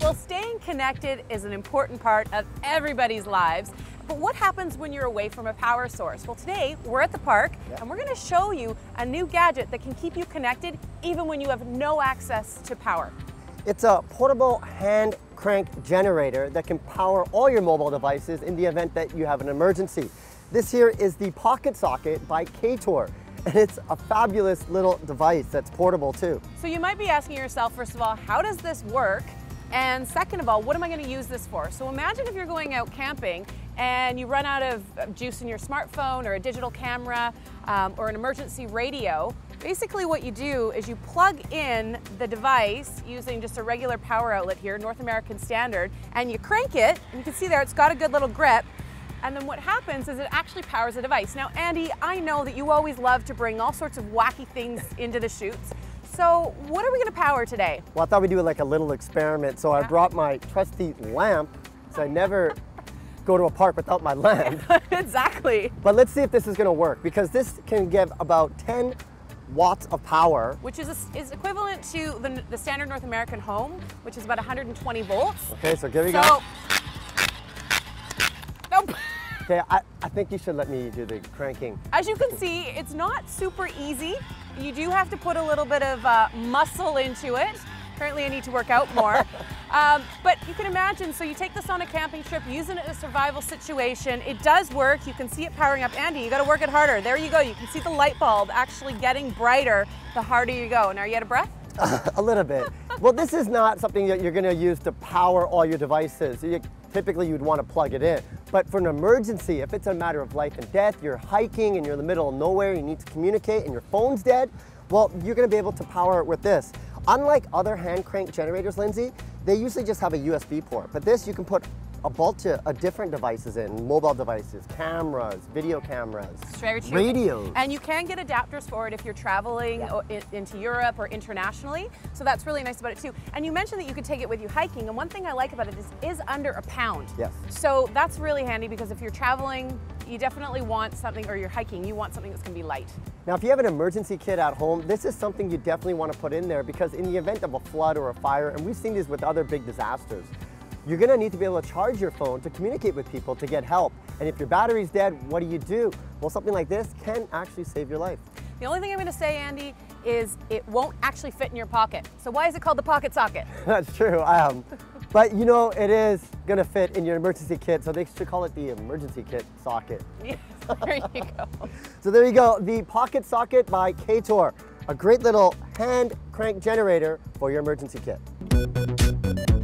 Well, staying connected is an important part of everybody's lives. But what happens when you're away from a power source? Well, today we're at the park and we're going to show you a new gadget that can keep you connected even when you have no access to power. It's a portable hand crank generator that can power all your mobile devices in the event that you have an emergency. This here is the Pocket Socket by K-Tor. And it's a fabulous little device that's portable too. So you might be asking yourself, first of all, how does this work? And second of all, what am I going to use this for? So imagine if you're going out camping and you run out of juice in your smartphone or a digital camera or an emergency radio. Basically what you do is you plug in the device using just a regular power outlet here, North American Standard, and you crank it. And you can see there it's got a good little grip. And then what happens is it actually powers the device. Now, Andy, I know that you always love to bring all sorts of wacky things into the shoots. So what are we going to power today? Well, I thought we'd do like a little experiment. So I brought my trusty lamp, so I never go to a park without my lamp. Exactly. But let's see if this is going to work, because this can give about 10 watts of power. Which is equivalent to the standard North American home, which is about 120 volts. Okay, so here we go. Nope. Okay, I think you should let me do the cranking. As you can see, it's not super easy. You do have to put a little bit of muscle into it. Apparently I need to work out more. But you can imagine, so you take this on a camping trip, using it in a survival situation. It does work. You can see it powering up. Andy, you got to work it harder. There you go. You can see the light bulb actually getting brighter the harder you go. Now, are you out of breath? A little bit. Well, this is not something that you're going to use to power all your devices. Typically, you'd want to plug it in. But for an emergency, if it's a matter of life and death, you're hiking and you're in the middle of nowhere, you need to communicate and your phone's dead, well, you're going to be able to power it with this. Unlike other hand crank generators, Lindsay, they usually just have a USB port. But this, you can put a bunch of different devices in, mobile devices, cameras, video cameras, radios. And you can get adapters for it if you're traveling into Europe or internationally. So that's really nice about it too. And you mentioned that you could take it with you hiking. And one thing I like about it is under a pound. Yes. So that's really handy, because if you're traveling, you definitely want something, or you're hiking, you want something that's going to be light. Now, if you have an emergency kit at home, this is something you definitely want to put in there, because in the event of a flood or a fire, and we've seen these with other big disasters, you're going to need to be able to charge your phone to communicate with people to get help. And if your battery's dead, what do? Well, something like this can actually save your life. The only thing I'm going to say, Andy, is it won't actually fit in your pocket. So why is it called the Pocket Socket? That's true. But you know, it is going to fit in your emergency kit, so they should call it the Emergency Kit Socket. Yes, there you go. So there you go, the Pocket Socket by K-Tor, a great little hand crank generator for your emergency kit.